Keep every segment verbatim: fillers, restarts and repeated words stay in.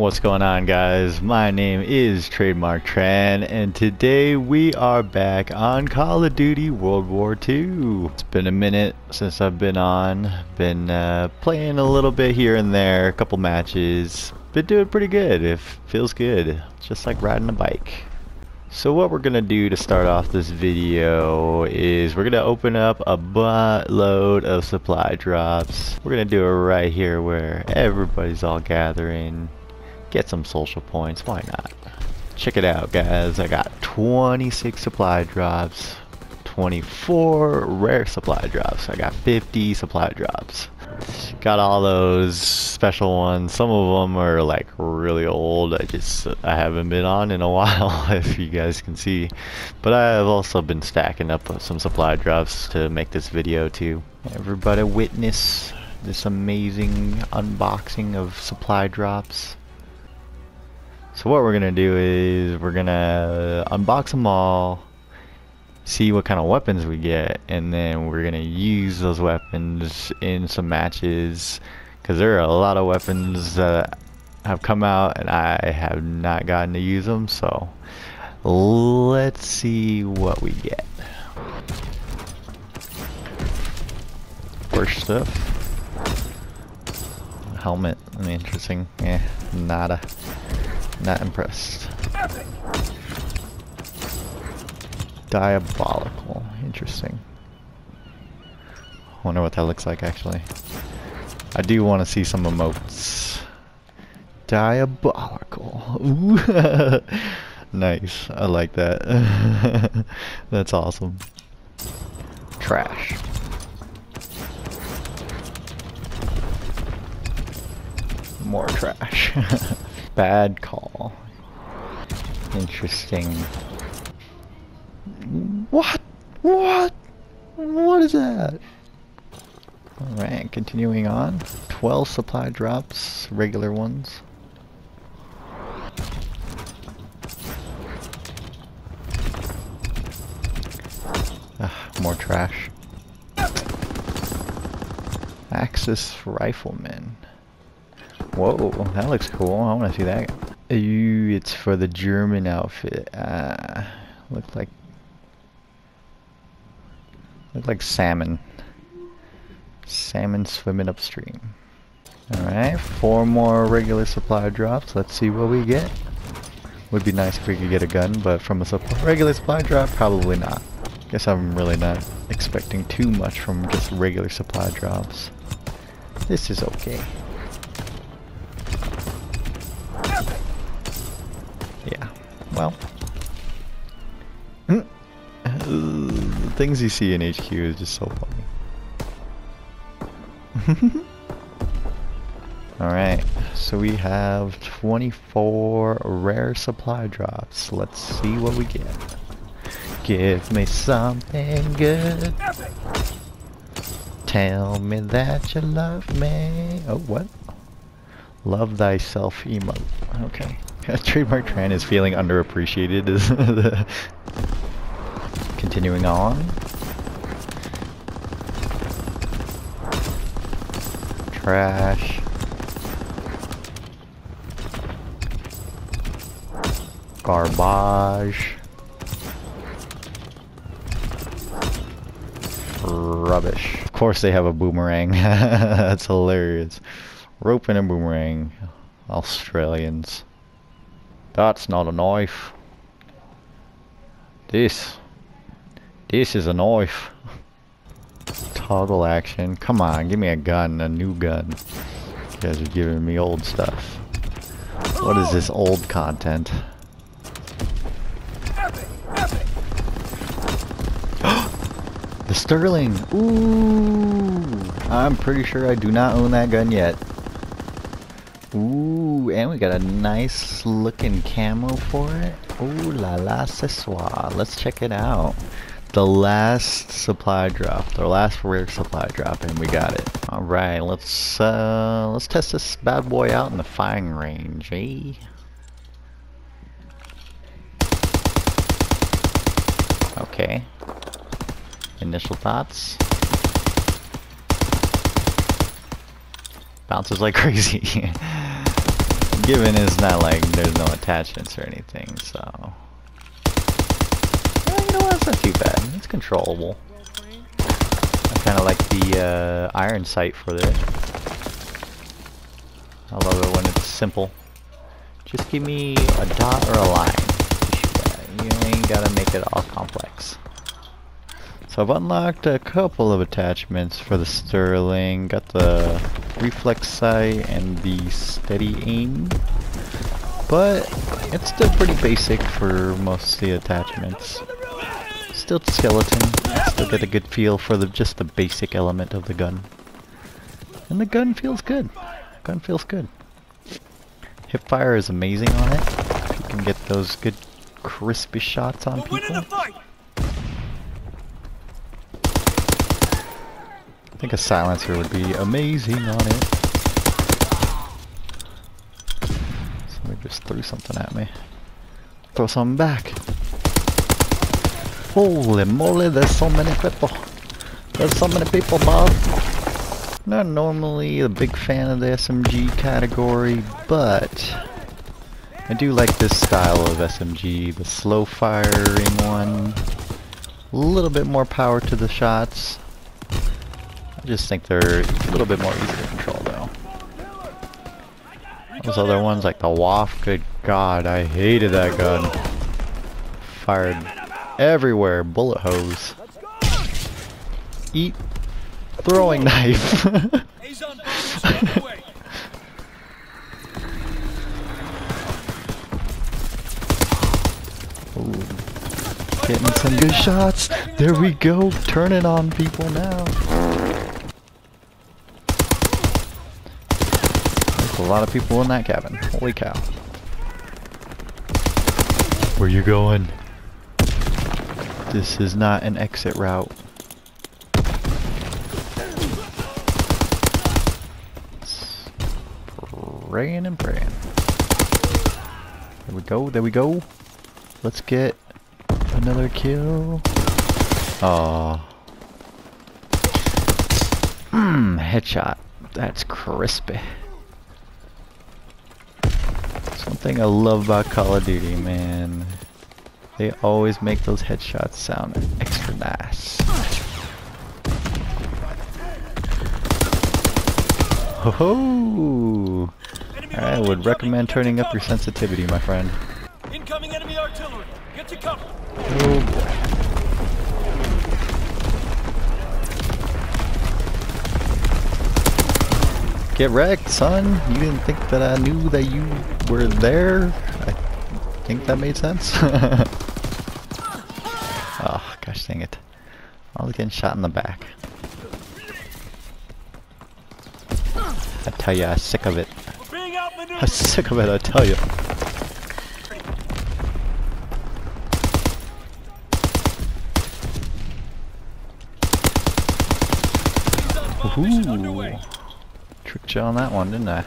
What's going on, guys? My name is Trademark Tran, and today we are back on Call of Duty World War Two. It's been a minute since I've been on. Been uh, playing a little bit here and there, a couple matches. Been doing pretty good. It feels good. Just like riding a bike. So what we're going to do to start off this video is we're going to open up a buttload of supply drops. We're going to do it right here where everybody's all gathering. Get some social points, why not? Check it out, guys. I got twenty-six supply drops, twenty-four rare supply drops. I got fifty supply drops. Got all those special ones. Some of them are like really old. I just I haven't been on in a while, if you guys can see. But I have also been stacking up some supply drops to make this video too. Everybody witness this amazing unboxing of supply drops. So what we're gonna do is we're gonna unbox them all, see what kind of weapons we get, and then we're gonna use those weapons in some matches, because there are a lot of weapons that have come out and I have not gotten to use them. So let's see what we get. First stuff, helmet. Interesting. Yeah, nada. Not impressed. Diabolical. Interesting. Wonder what that looks like, actually. I do want to see some emotes. Diabolical. Ooh. Nice. I like that. That's awesome. Trash. More trash. Bad call. Interesting. What? What? What is that? Alright, continuing on. twelve supply drops, regular ones. Ugh, more trash. Axis rifleman. Whoa, that looks cool. I want to see that. Ooh, it's for the German outfit. Uh, looks like looks like salmon. Salmon swimming upstream. All right, four more regular supply drops. Let's see what we get. Would be nice if we could get a gun, but from a supply, regular supply drop, probably not. Guess I'm really not expecting too much from just regular supply drops. This is okay. Well, the things you see in H Q is just so funny. Alright, so we have twenty-four rare supply drops. Let's see what we get. Give me something good. Tell me that you love me. Oh, what? Love thyself emote. Okay. Trademark Tran is feeling underappreciated. Continuing on. Trash. Garbage. Rubbish. Of course they have a boomerang. That's hilarious. Rope and a boomerang. Australians. That's not a knife. This. This is a knife. Toggle action. Come on, give me a gun, a new gun. You guys are giving me old stuff. What is this old content? The Sterling! Ooh! I'm pretty sure I do not own that gun yet. Ooh, and we got a nice looking camo for it. Ooh la la, ce soir. Let's check it out. The last supply drop, the last rare supply drop, and we got it. All right, let's uh, let's test this bad boy out in the firing range, eh? Okay. Initial thoughts. Bounces like crazy. given it's not like there's no attachments or anything, so... Well, you know what, it's not too bad. It's controllable. I kinda like the uh, iron sight for this. I love it when it's simple. Just give me a dot or a line to shoot at. You ain't gotta make it all complex. So I've unlocked a couple of attachments for the Sterling. Got the reflex sight and the steady aim. But it's still pretty basic for most of the attachments. Still skeleton. Still get a good feel for the just the basic element of the gun. And the gun feels good. Gun feels good. Hipfire is amazing on it. You can get those good crispy shots on people. I think a silencer would be amazing on it. Somebody just threw something at me. Throw something back. Holy moly, there's so many people. There's so many people, Bob. Not normally a big fan of the S M G category, but I do like this style of S M G, the slow firing one. A little bit more power to the shots. I just think they're a little bit more easy to control, though. Those other ones, like the W A F, good god, I hated that gun. Fired everywhere, bullet hose. Eat throwing knife. Ooh. Getting some good shots. There we go, turning on people now. A lot of people in that cabin. Holy cow. Where you going? This is not an exit route. Praying and praying. There we go, there we go. Let's get another kill. Aww. Mmm, headshot. That's crispy. Thing I love about Call of Duty, man. They always make those headshots sound extra nice. Ho ho! I would recommend turning up your sensitivity, my friend. Incoming enemy artillery. Get to cover. Oh boy. Get wrecked, son. You didn't think that I knew that you we're there? I think that made sense. Oh, gosh dang it. I was getting shot in the back. I tell ya, I'm sick of it. I'm sick of it, I tell ya. Ooh. Tricked you on that one, didn't I?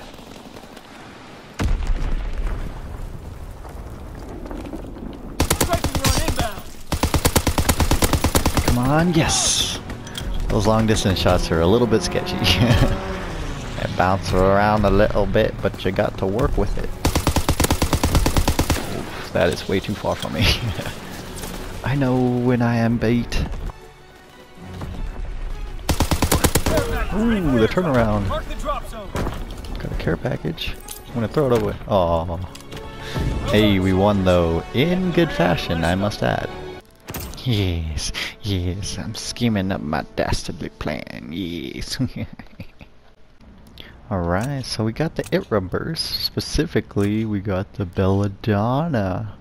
Come on, yes! Those long distance shots are a little bit sketchy. They bounce around a little bit, but you got to work with it. Oof, that is way too far from me. I know when I am bait. Ooh, the turnaround. Got a care package. I'm gonna throw it away. Aww. Hey, we won though. In good fashion, I must add. Yes, yes, I'm scheming up my dastardly plan, yes. Alright, so we got the I T R A Burst. Specifically, we got the Belladonna.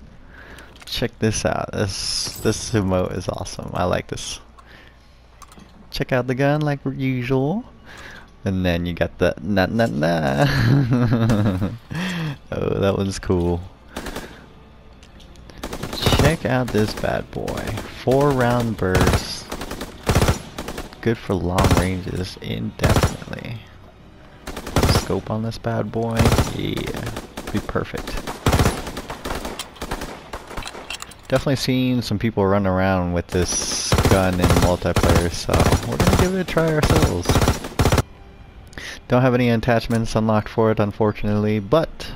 Check this out. This this emote is awesome. I like this. Check out the gun like usual. And then you got the na na na. Oh, that one's cool. Check out this bad boy. Four round bursts. Good for long ranges indefinitely. Scope on this bad boy. Yeah. Be perfect. Definitely seen some people run around with this gun in multiplayer, so we're gonna give it a try ourselves. Don't have any attachments unlocked for it, unfortunately, but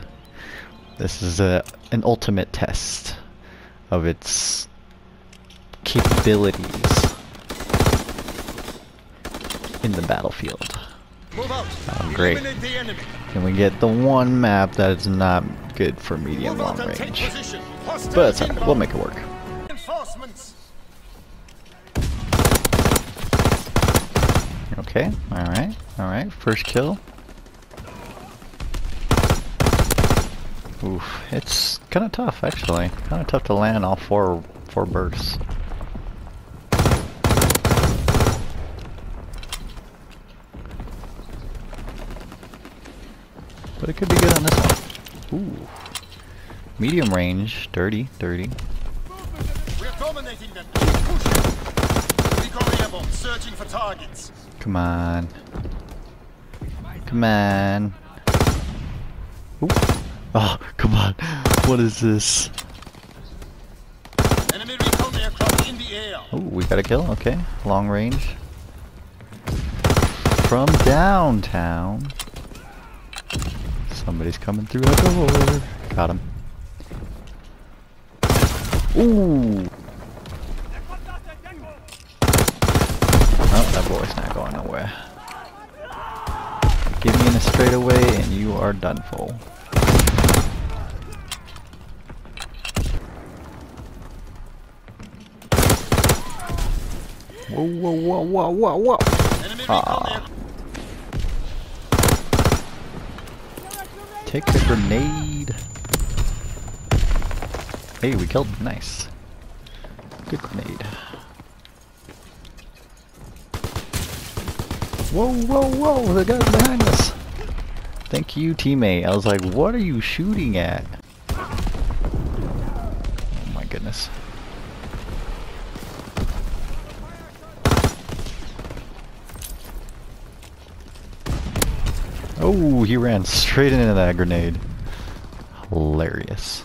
This is a, an ultimate test of its capabilities in the battlefield. Oh, great. Can we get the one map that is not good for medium long range? But that's all right, we'll make it work. Okay, alright, alright, first kill. Oof, it's kinda tough actually. Kinda tough to land all four four bursts. But it could be good on this one. Ooh. Medium range, dirty, dirty. We're dominating them. Keep pushing. Recon airborne, searching for targets. Come on. Come on. Ooh. Oh, come on. What is this? Enemy recon aircraft in the air. Oh, we got a kill. Okay. Long range. From downtown. Somebody's coming through the door. Got him. Ooh. Oh, that boy's not going nowhere. Get me in a straightaway and you are done for. Whoa, whoa, whoa, whoa, whoa, whoa. Ah. Take the grenade. Hey, we killed him. Nice. Good grenade. Whoa, whoa, whoa! The guy's behind us. Thank you, teammate. I was like, "What are you shooting at?" Oh my goodness. Oh, he ran straight into that grenade. Hilarious.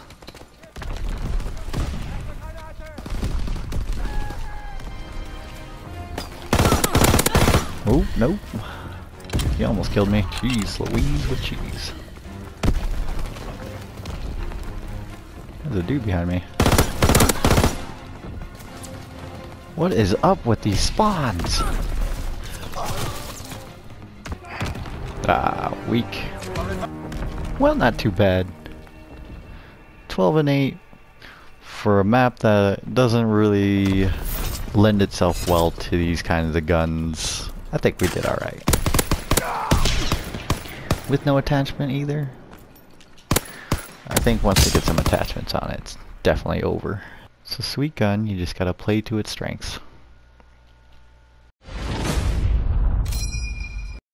Oh, nope. He almost killed me. Jeez Louise with cheese. There's a dude behind me. What is up with these spawns? Ah, weak. Well, not too bad. twelve and eight for a map that doesn't really lend itself well to these kinds of guns. I think we did alright. With no attachment either. I think once we get some attachments on it, it's definitely over. It's a sweet gun, you just gotta play to its strengths.